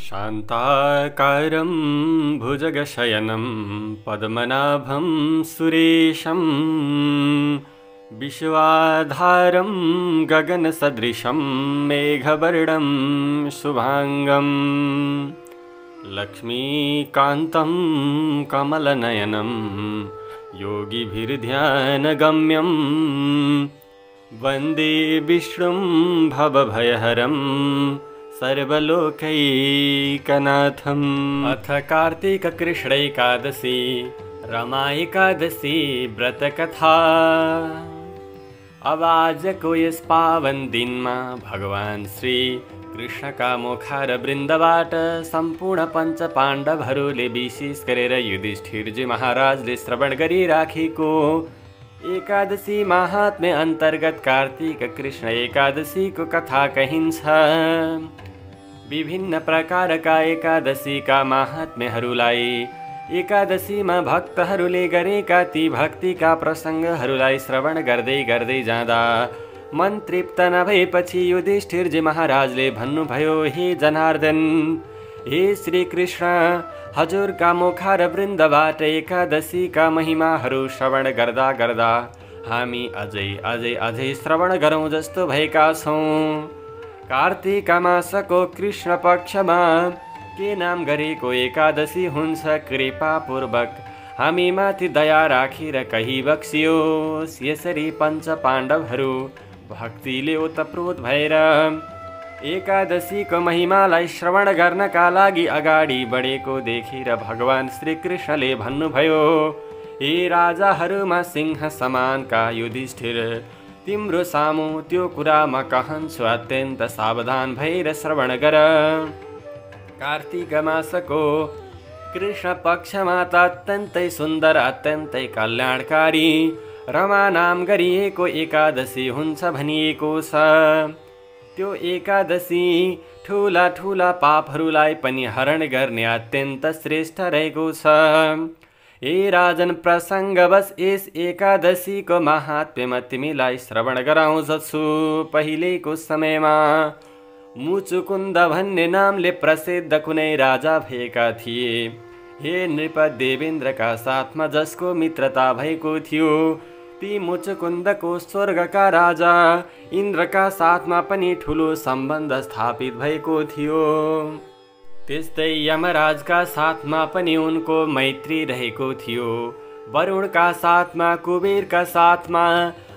शान्ताकारं भुजगशयनं पद्मनाभं सुरेशं विश्वाधारं गगनसदृशं मेघवर्णं शुभांगं लक्ष्मीकान्तं कमलनयनं योगिभिर्ध्यानगम्यं वन्दे विष्णुं भवभयहरं सर्वलोकैकनाथम्। अथ कार्तिक कृष्ण एकादशी रमा एकादशी व्रत कथा। अब आज को यस पावन दिन में भगवान श्री कृष्ण का मुखार वृन्दबाट संपूर्ण पंच पाण्डवहरूले विशेष गरेर युधिष्ठिरजी महाराजले श्रवण गरिराखेको एकादशी महात्म्य अंतर्गत कार्तिक कृष्ण एकादशी को कथा कहिन्छ। विभिन्न प्रकार का एकादशी का महात्म्यहरूलाई एकादशी में भक्तहरूले गरेका ती भक्ति का प्रसंगहरूलाई श्रवण गर्दै गर्दै जाँदा मन तृप्त नभएपछि युधिष्ठिरजी महाराजले भन्नुभयो, हे जनार्दन, हे श्री कृष्ण, हजुरका मुखार वृन्दबाट एकादशी का महिमाहरू श्रवण गर्दा गर्दा हामी अझै अझै अझै श्रवण गरौँ जस्तो भएका छौँ। कार्तिक मासको कृष्ण पक्षमा के नाम गरेको एकादशी हुन्छ। कृपापूर्वक हामीमाथि दया राखेर कही बक्सियोस्। यसरी पञ्च पाण्डवहरू भक्तिले ओतप्रोत भएर एकादशीको महिमालाई श्रवण गर्नका लागि अगाडि बढेको देखेर भगवान श्रीकृष्णले भन्नुभयो, हे राजाहरूमा सिंह समानका युधिष्ठिर, तिम्रो सामु त्यो कुरा म कहन्छु, अत्यन्त सावधान भएर श्रवण गर। कार्तिक मासको कृष्ण पक्षमा त अत्यन्तै सुन्दर अत्यन्तै कल्याणकारी रमा नाम गरिएको एकादशी हुन्छ भनिएको छ। त्यो एकादशी ठूला ठूला पापहरूलाई पनि हरण गर्ने अत्यन्त श्रेष्ठ रहेको छ। ए राजन, प्रसङ्गवश यस एकादशीको महात्म्यमा तिमीलाई श्रवण गराउँछु। पहिलेको समयमा मुचुकुन्द भन्ने नामले प्रसिद्ध कुनै राजा भएका थिए। हे नृप, देवेन्द्रका साथमा जसको मित्रता भएको थियो, ती मुचुकुन्दको स्वर्गका राजा इन्द्रका साथमा पनि ठुलो सम्बन्ध स्थापित भएको थियो। त्यस्तै यमराजका साथमा पनि उनको मैत्री रहेको थियो। वरुणका साथमा, कुबेरका साथमा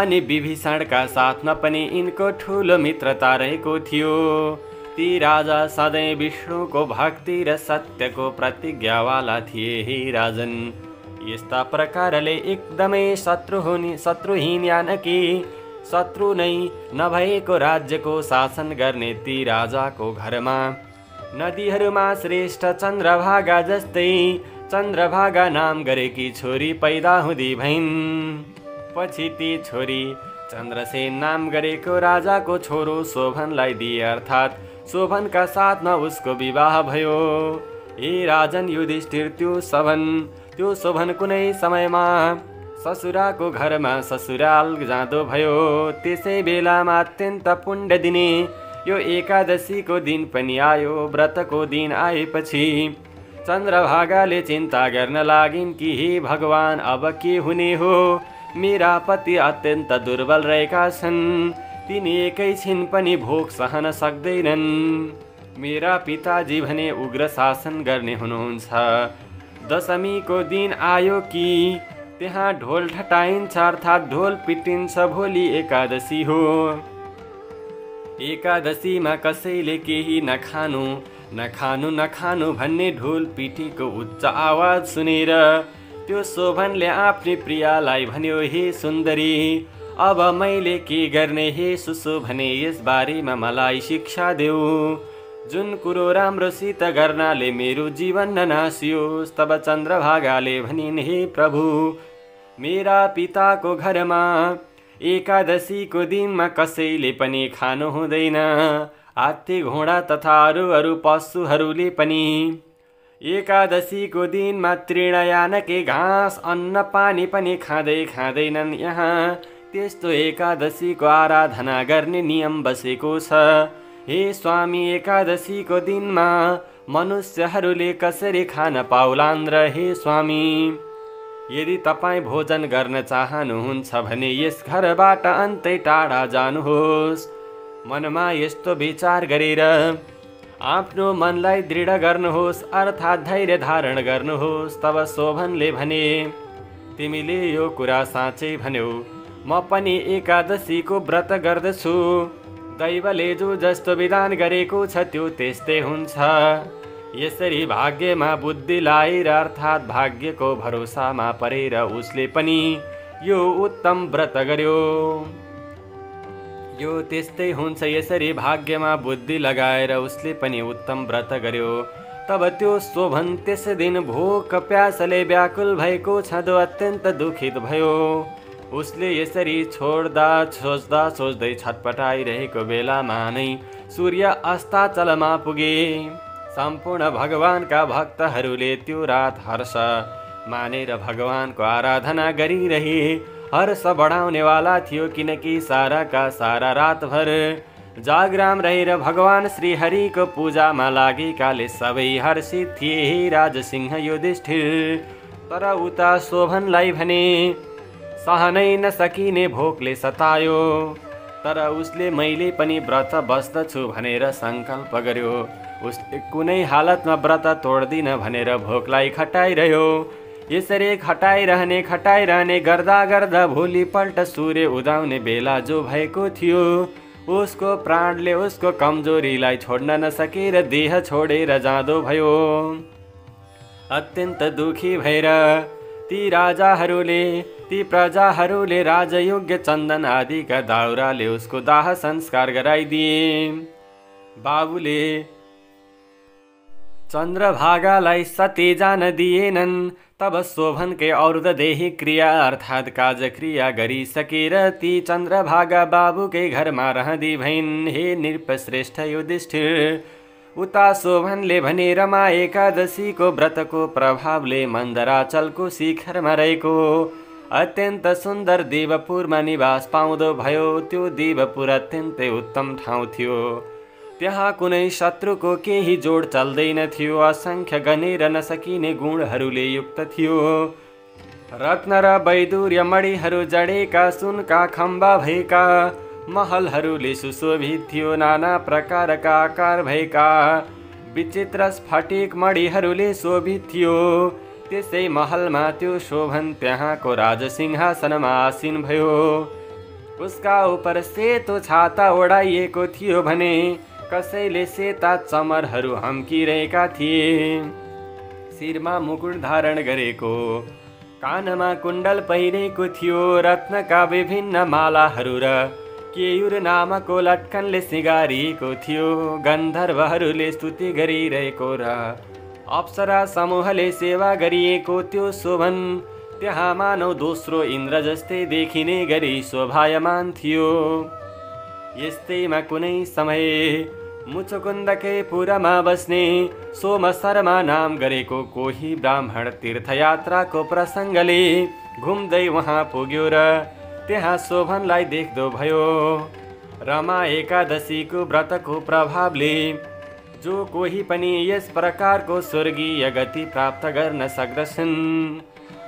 अनि विभीषणका साथमा पनि यिनको ठुलो मित्रता रहेको थियो। ती राजा सधैँ विष्णुको भक्ति र सत्यको प्रतिज्ञावाला थिए। हे राजन, यस्ता प्रकारले एकदमै शत्रुहीन यानि कि शत्रु नै नभएको राज्यको शासन गर्ने ती राजाको घरमा नदीहरूमा श्रेष्ठ चन्द्रभागा जस्तै चन्द्रभागा नाम गरेकी छोरी पैदा हुँदी भइन्। पछि ती छोरी चन्द्रसेन नाम गरेको राजाको छोरो शोभनलाई दिए, अर्थात् शोभनका साथमा उसको विवाह भयो। ए राजन युधिष्ठिर, त्यो शोभन कुनै समयमा ससुराको घरमा ससुराल जाँदो भयो। त्यसै बेलामा अत्यन्त पुण्य दिने यो एकादशीको दिन पनि आयो। व्रतको दिन आएपछि चन्द्रभागाले चिन्ता गर्न लागिन् कि हे भगवान, अब के हुने हो? मेरा पति अत्यन्त दुर्बल रहेका छन्, तिनी एकैछिन पनि भोक सहन सक्दैनन्। मेरा पिताजी भने उग्र शासन गर्ने हुनुहुन्छ। दशमीको दिन आयो कि त्यहाँ ढोल ठटाइन्छ, अर्थात् ढोल पिटिन्छ। भोलि एकादशी हो। एकादशीमा कसैले केही नखानु नखानु नखानु भन्ने ढोल पिटीको उच्च आवाज सुनेर त्यो शोभनले आफ्नी प्रियालाई भन्यो, हे सुन्दरी, अब मैले के गर्ने? हे सुशोभने, यसबारेमा मलाई शिक्षा देऊ। जुन कुरो राम्रोसित गर्नाले मेरो जीवन ननासियोस्। तब चन्द्रभागाले भनिन्, हे प्रभु, मेरा पिताको घरमा एकादशीको दिनमा कसैले पनि खानु हुँदैन। हात्ती, घोडा तथा अरू अरू पशुहरूले पनि एकादशीको दिनमा तृणयानके घाँस अन्न पानी पनि खाँदै खाँदैनन्। यहाँ त्यस्तो एकादशीको आराधना गर्ने नियम बसेको छ। हे स्वामी, एकादशी को दिन में मनुष्यहरूले कसरी खान पाउलान् र? हे स्वामी, यदि तपाईं भोजन गर्न चाहनुहुन्छ भने यस घरबाट अन्तै टाढा जानुहोस्। मनमा यस्तो विचार गरेर आफ्नो मनलाई दृढ गर्नुहोस्, अर्थात् धैर्य धारण गर्नुहोस्। तब शोभनले भने, तिमीले यो कुरा साँच्चै भन्यौ, म पनि एकादशी को व्रत गर्दछु। दैवले जो जस्तो विधान गरेको छ त्यो त्यस्तै हुन्छ। यसरी भाग्यमा बुद्धि लाएर अर्थात् भाग्यको भरोसामा परेर उसले पनि यो उत्तम व्रत गर्यो। यो त्यस्तै हुन्छ। यसरी भाग्यमा बुद्धि लगाएर उसले पनि उत्तम व्रत गर्यो। तब त्यो शोभन त्यस दिन भोक प्यासले व्याकुल भएको छँदो अत्यन्त दुखित भयो। उसले यसरी छोड्दा सोच्दा सोच्दै छटपटाइरहेको बेलामा नै सूर्य अस्ताचलमा पुगे। सम्पूर्ण भगवानका भक्तहरूले त्यो रात हर्ष मानेर भगवानको आराधना गरिरहे। हर्ष बढाउनेवाला थियो, किनकि सारा का सारा रातभर जागराम रहेर भगवान श्रीहरिको पूजामा लागेकाले सबै हर्षित थिए, राजसिंह युधिष्ठिर। तर उता शोभनलाई भने सहनै नसकिने भोकले सतायो। तर उसले मैले पनि व्रत बस्दछु भनेर सङ्कल्प गर्यो। उसले कुनै हालतमा व्रत तोड्दिन भनेर भोकलाई खटाइरह्यो। यसरी खटाइरहने गर्दा गर्दा भोलिपल्ट सूर्य उदाउने बेला जो भएको थियो, उसको प्राणले उसको कमजोरीलाई छोड्न नसकेर देह छोडेर जाँदो भयो। अत्यन्त दुखी भएर ती राजाहरूले ती प्रजाहरूले राजयोग्य चन्दन आदिका दाउराले उसको दाह संस्कार गराइदिए। बाबुले चन्द्रभागालाई सती जान दिएनन्। तब शोभनकै और्धदेही क्रिया अर्थात् काजक्रिया गरिसकेर ती चन्द्रभागा बाबुकै घरमा रहँदी भइन्। हे नृपश्रेष्ठ युधिष्ठिर, उता शोभनले भने, रमा एकादशीको व्रतको प्रभावले मन्दराचलको शिखरमा रहेको अत्यन्त सुन्दर देवपुरमा निवास पाउँदो भयो। त्यो देवपुर अत्यन्तै उत्तम ठाउँ थियो। त्यहाँ कुनै शत्रुको केही जोड चल्दैन थियो। असङ्ख्य गनेर नसकिने गुणहरूले युक्त थियो। रत्न र वैदुर्य मणिहरू जडेका सुनका खम्बा भएका महलहरूले सुशोभित थियो। नाना प्रकारका आकार भएका विचित्र स्फटिक मणिहरूले शोभित थियो। त्यसै महलमा त्यो शोभन त्यहाँको राजसिंहासनमा आसीन भयो। उसका उपर सेतो छाता ओढाइएको थियो भने कसैले सेता चमरहरू हम्किरहेका थिए। शिरमा मुकुट धारण गरेको, कानमा कुण्डल पहिरेको थियो। रत्नका विभिन्न मालाहरू र केयूर नामको लटकनले सिँगारिएको थियो। गन्धर्वहरूले स्तुति गरिरहेको र अप्सरा समूहले सेवा गरिएको त्यो शोभन त्यहाँ मानव दोस्रो इन्द्र जस्तै देखिने गरी शोभायमान थियो। यस्तैमा कुनै समय मुचुकुन्दकै पुरमा बस्ने सोम शर्मा नाम गरेको कोही ब्राह्मण तीर्थयात्राको प्रसङ्गले घुम्दै वहाँ पुग्यो र त्यहाँ शोभनलाई देख्दो भयो। रमा एकादशीको व्रतको प्रभावले जो कोही पनि यस प्रकारको स्वर्गीय गति प्राप्त गर्न सक्दछन्।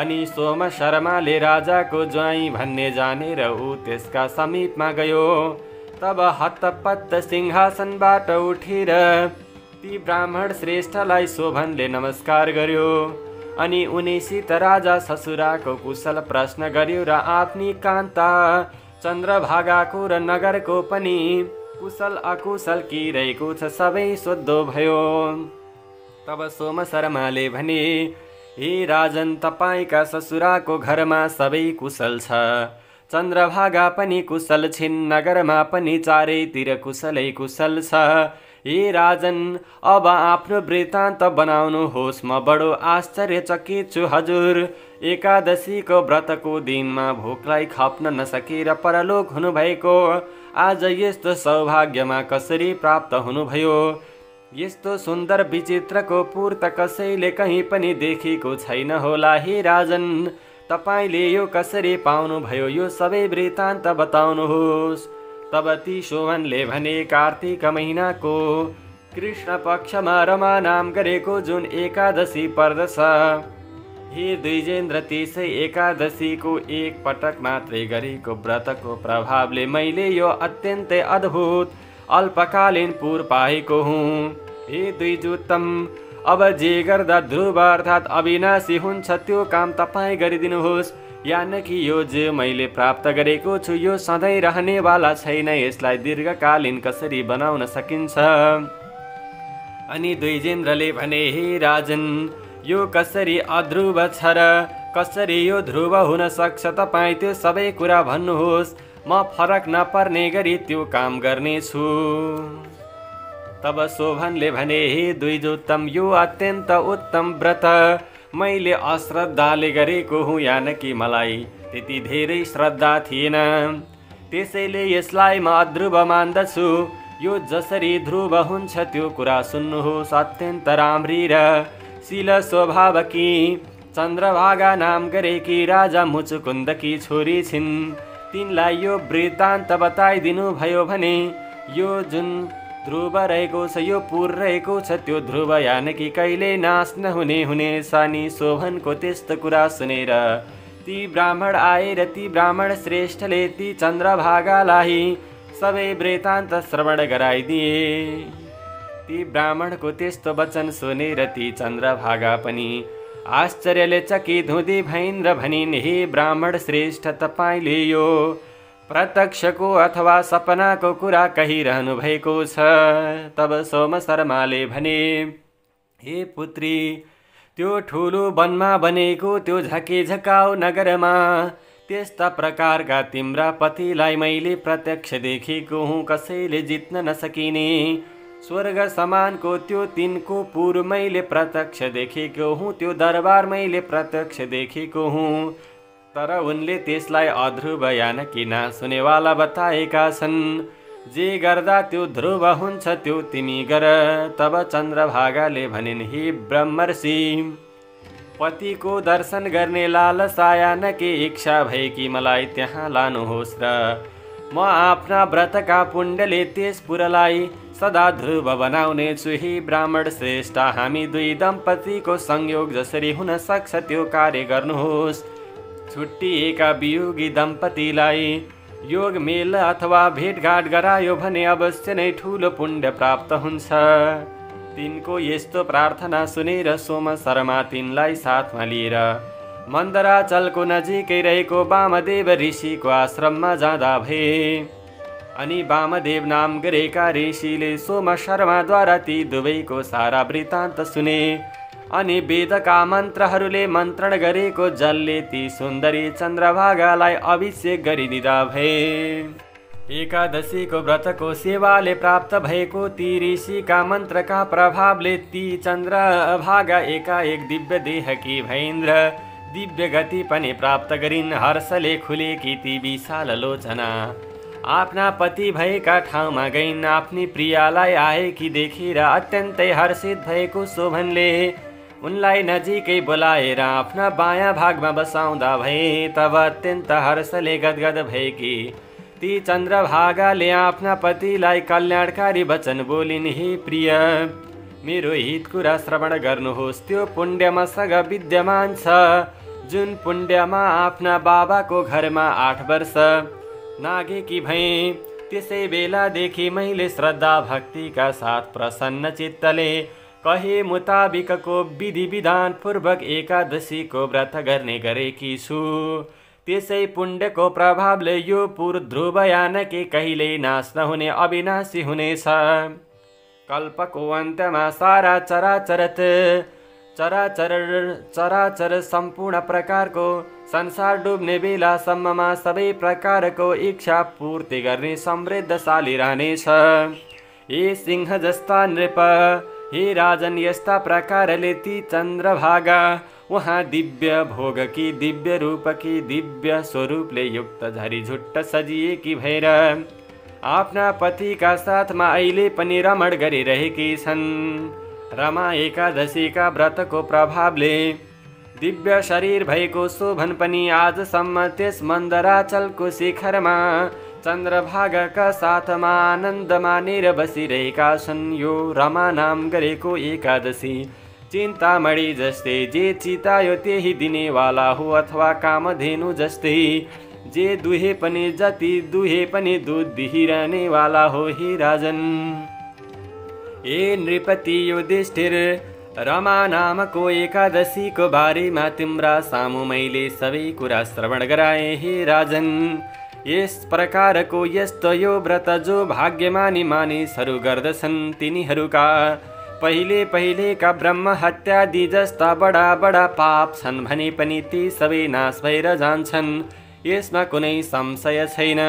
अनि सोम शर्माले राजाको ज्वाइँ भन्ने जानेर ऊ त्यसका समीपमा गयो। तब हतपत सिंहासनबाट उठेर ती ब्राह्मण श्रेष्ठलाई शोभनले नमस्कार गर्यो। अनि उनीसित राजा ससुराको कुशल प्रश्न गर्यो र आफ्नी कान्ता चन्द्रभागाको र नगरको पनि कुशल अकुशल के रहेको छ सबै सोद्धो भयो। तब सोम शर्माले भने, हे राजन, तपाईँका ससुराको घरमा सबै कुशल छ। चन्द्रभागा पनि कुशल छिन्, नगरमा पनि चारैतिर कुशलै कुशल छ। हे राजन, अब आफ्नो वृत्तान्त बनाउनुहोस्। म बडो आश्चर्यचकित छु हजुर। एकादशीको व्रतको दिनमा भोकलाई खप्न नसकेर परलोक हुनुभएको आज यस्तो सौभाग्यमा कसरी प्राप्त हुनुभयो? यस्तो सुन्दर विचित्रको पूर्त कसैले कहीँ पनि देखेको छैन होला। हे राजन, तपाईँले यो कसरी पाउनुभयो? यो सबै वृत्तान्त बताउनुहोस्। तपति शोभन लेभने कार्तिक महीना को कृष्ण पक्ष में रमा नाम गरेको जुन एकादशी पर्दछ। हे द्विजेन्द्र त्यसै एकादशी को एक पटक मात्रै गरेको व्रत को प्रभावले मैले यो अत्यन्तै अद्भुत अल्पकालीन पुर पाएको हुँ। हे द्विजोत्तम अब जे गर्दा ध्रुव अर्थात अविनाशी हुन्छ त्यो काम तपाईँ गरिदिनुहोस्। यानी कि यो जे मैले प्राप्त गरेको छु यो सधैँ रहनेवाला छैन, यसलाई दीर्घकालीन कसरी बनाउन सकिन्छ। अनि द्विजेन्द्रले भने, हे राजन यो कसरी अध्रुव छ र कसरी यो ध्रुव हुन सक्छ? तपाईँ त्यो सबै कुरा भन्नुहोस्, म फरक नपर्ने गरी त्यो काम गर्नेछु। तब शोभनले भने, हे द्विजोत्तम यो अत्यन्त उत्तम व्रत मैले अश्रद्धाले गरेको हुँ, यानकि मलाई त्यति धेरै श्रद्धा थिएन, त्यसैले यसलाई म अध्रुव मान्दछु। यो जसरी ध्रुव हुन्छ त्यो कुरा सुन्नुहोस्। अत्यन्त राम्री र शील स्वभावकी चन्द्रभागा नाम गरेकी राजा मुचुकुन्दकी छोरी छिन्, तिनलाई यो वृत्तान्त बताइदिनु भयो भने यो जुन ध्रुव रहेको छ यो पुर रहेको छ त्यो ध्रुव यानकि कहिले नाश नहुने हुनेछ। नि शोभनको त्यस्तो कुरा सुनेर ती ब्राह्मण आए र ती ब्राह्मण श्रेष्ठले ती चन्द्रभागालाई सबै वृत्तान्त श्रवण गराइदिए। ती ब्राह्मणको त्यस्तो वचन सुनेर ती चन्द्रभागा पनि आश्चर्यले चकित हुँदै भइन् र भनिन्, हे ब्राह्मण श्रेष्ठ तपाईँले यो प्रत्यक्षको अथवा सपनाको कुरा कहिरहनु भएको छ। तब सोम शर्माले भने, हे पुत्री त्यो ठुलो वनमा बनेको त्यो झकेझकाउ नगरमा त्यस्ता प्रकारका तिम्रा पतिलाई मैले प्रत्यक्ष देखेको हुँ, कसैले जित्न नसकिने स्वर्ग समानको त्यो तिनको पुर मैले प्रत्यक्ष देखेको हुँ, त्यो दरबार मैले प्रत्यक्ष देखेको हुँ। तर उनले त्यसलाई अध्रुव यानकि नसुनेवाला बताएका छन्, जे गर्दा त्यो ध्रुव हुन्छ त्यो तिमी गर। तब चन्द्रभागाले भनिन्, हे ब्रह्मर्षि पतिको दर्शन गर्ने लालसा यानकि इच्छा भएकी मलाई त्यहाँ लानुहोस् र म आफ्ना व्रतका पुण्यले त्यस पुरलाई सदा ध्रुव बनाउनेछु। हे ब्राह्मण श्रेष्ठ हामी दुई दम्पतिको संयोग जसरी हुन सक्छ त्यो कार्य गर्नुहोस्। छुट्टिएका वियोगी दम्पतिलाई योग मेल अथवा भेटघाट गरायो भने अवश्य नै ठुलो पुण्य प्राप्त हुन्छ। तिनको यस्तो प्रार्थना सुनेर सोम शर्मा तिनलाई साथमा लिएर मन्दराचलको नजिकै रहेको वामदेव ऋषिको आश्रममा जाँदा भए। अनि वामदेव नाम गरेका ऋषिले सोम शर्माद्वारा ती दुवैको सारा वृत्तान्त सुने। अनि वेदका मन्त्रहरूले मन्त्रण गरेको जलले ती सुन्दरी चन्द्रभागालाई अभिषेक गरिदिँदा भए। एकादशीको व्रतको सेवाले प्राप्त भएको ती ऋषिका मन्त्रका प्रभावले ती चन्द्रभागा एकाएक दिव्य देहकी भइन्द्र दिव्य गति पनि प्राप्त गरिन्। हर्षले खुलेकी ती विशाल लोचना आफ्ना पति भएका ठाउँमा गइन्। आफ्नी प्रियालाई आएकी देखेर अत्यन्तै हर्षित भएको शोभनले उनलाई नजिकै बोलाएर आफ्ना बायाँ भागमा बसाउँदा भए। तब अत्यन्त हर्षले गदगद भएकी ती चन्द्रभागाले आफ्ना पतिलाई कल्याणकारी वचन बोलिन्, हे प्रिय मेरो हित कुरा श्रवण गर्नुहोस्। त्यो पुण्य मसँग विद्यमान छ जुन पुण्यमा आफ्ना बाबाको घरमा 8 वर्ष नागेकी भएँ, त्यसै बेलादेखि मैले श्रद्धा भक्तिका साथ प्रसन्न चित्तले कहे मुताबिकको विधि विधान पूर्वक एकादशीको व्रत गर्ने गरेकी छु। त्यसै पुण्यको प्रभावले यो पुर ध्रुव यानकि कहिल्यै नाश नहुने अविनाशी हुनेछ। कल्पको अन्तमा सारा चराचर सम्पूर्ण प्रकारको संसार डुब्ने बेलासम्ममा सबै प्रकारको इच्छा पूर्ति गर्ने समृद्धशाली रहनेछ। हे सिंह जस्ता नृप, हे राजन यस्ता प्रकारले ती चन्द्रभागा उहाँ दिव्य भोगकी दिव्य रूपकी दिव्य स्वरूपले युक्त झरीझुट्ट सजिएकी भएर आफ्ना पतिका साथमा अहिले पनि रमण गरिरहेकी छन्। रमा एकादशीका व्रतको प्रभावले दिव्य शरीर भएको शोभन पनि आजसम्म त्यस मन्दराचलको शिखरमा चंद्रभागा का साथमा आनंद मानेर बसिरहेका छन् यो रमा नाम गरेको एकादशी। चिन्तामणि जस्ते जे चितायो त्यही दिनेवाला हो अथवा कामधेनु जस्ते जे दुहे पनि जति दुहे पनि दूध दिइरहनेवाला हो हे राजन। ए नृपति युधिष्ठिर रमा नामको एकादशीको बारेमा तिम्रा सामु मैले सबै कुरा श्रवण गराए हे राजन। यस प्रकारको यस्तो यो व्रत जो भाग्यमानी मानिसहरू गर्दछन् तिनीहरूका पहिले पहिलेका ब्रह्म हत्यादि जस्ता बडा बडा पाप छन् भने पनि ती सबै नाश भएर जान्छन्, यसमा कुनै संशय छैन।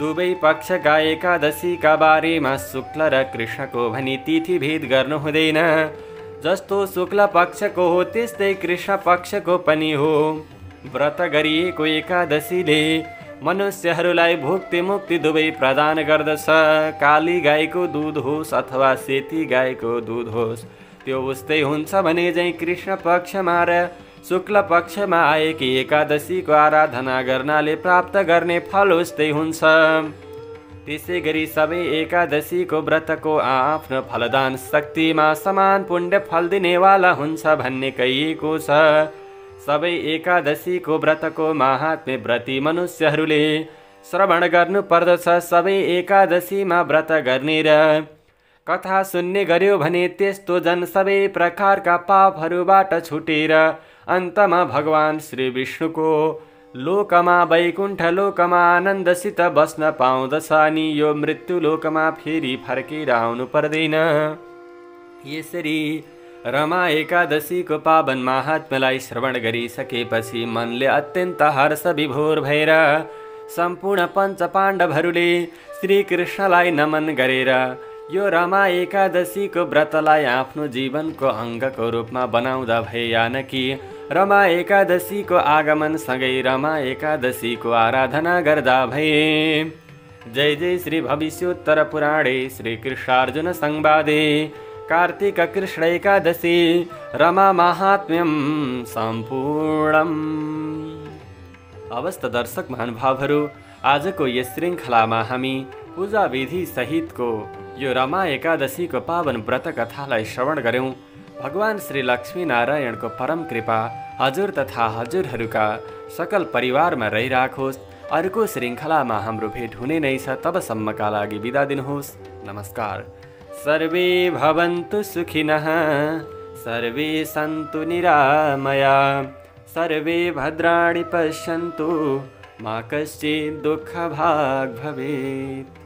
दुवै पक्षका एकादशीका बारेमा शुक्ल र कृष्णको भनी तिथिभेद गर्नु हुँदैन। जस्तो शुक्ल पक्षको हो त्यस्तै कृष्ण पक्षको पनि हो। व्रत गरिएको एकादशीले मनुष्यहरूलाई भुक्ति मुक्ति दुवै प्रदान गर्दछ। काली गाईको दूध होस् अथवा सेती गाईको दूध होस् त्यो उस्तै हुन्छ भने चाहिँ कृष्ण पक्षमा र शुक्ल पक्षमा आएकी एकादशीको आराधना गर्नाले प्राप्त गर्ने फल उस्तै हुन्छ। त्यसै गरी सबै एकादशीको व्रतको आआफ्नो फलदान शक्तिमा समान पुण्य फल दिनेवाला हुन्छ भन्ने कहिएको छ। सबै एकादशीको व्रतको महात्म्य व्रती मनुष्यहरूले श्रवण गर्नुपर्दछ। सबै एकादशीमा व्रत गर्ने र कथा सुन्ने गर्यो भने त्यस्तो जन सबै प्रकारका पापहरूबाट छुटेर अन्तमा भगवान श्री विष्णुको लोकमा वैकुण्ठ लोकमा आनन्दसित बस्न पाउँदछ अनि यो मृत्यु लोकमा फेरि फर्केर आउनु पर्दैन। यसरी रमा एकादशी को पावन महात्म्यलाई श्रवण गरिसकेपछि मनले अत्यन्त हर्ष विभोर भएर संपूर्ण पंच पाण्डवहरूले श्रीकृष्णलाई नमन गरेर यो रमा एकादशी को व्रतलाई आफ्नो जीवनको अङ्गको रूपमा बनाउँदा भयानकी रमा एकादशी को आगमन सँगै रमा एकादशी को आराधना गर्दा भए। जय जय श्री भविष्योत्तर पुराणे श्री कृष्णार्जुन संवादे कार्तिक कृष्ण एकादशी रमा महात्म्यम सम्पूर्णम्। अवस्था दर्शक महानुभावहरू, आजको यस श्रृङ्खलामा हामी पूजा विधि सहितको यो रमा एकादशीको पावन व्रत कथालाई श्रवण गऱ्यौँ। भगवान श्री लक्ष्मीनारायणको परम कृपा हजुर तथा हजुरहरूका सकल परिवारमा रहिराखोस्। अर्को श्रृङ्खलामा हाम्रो भेट हुने नै छ, तबसम्मका लागि बिदा दिनुहोस्। नमस्कार। सर्वे भवन्तु सुखिनः, सर्वे सन्तु निरामया, सर्वे भद्राणि पश्यन्तु मा कश्चित् दुःखभाग् भवेत्।